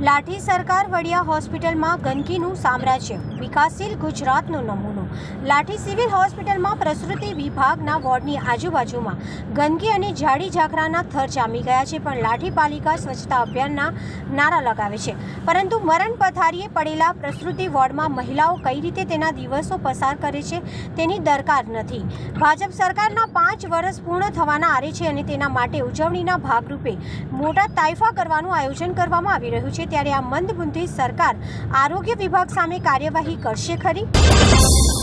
लाठी सरकार वड़िया हॉस्पिटल में गंदगीनु साम्राज्य विकासशील गुजरात नो नमूनो। लाठी सीविल हॉस्पिटल में प्रसूति विभाग ना वोर्ड नी आजूबाजू में गंदगी और झाड़ी झाकराना थर जामी गया है, पर लाठी पालिका स्वच्छता अभियान नारा लगावे छे, परंतु मरण पथारीए पड़ेला प्रसूति वोर्ड में महिलाओं कई रीते तेना दिवसों पसार करे छे तेनी दरकार नथी। भाजप सरकारना 5 वर्ष पूर्ण थवाना आरे छे अने तेना माटे उजवणीना भागरूपे मोटा ताइफा करवानुं आयोजन करवामां आवी रह्युं छे, ત્યારે આ મંદબુદ્ધિ સરકાર આરોગ્ય વિભાગ સામે કાર્યવાહી કરશે ખરી?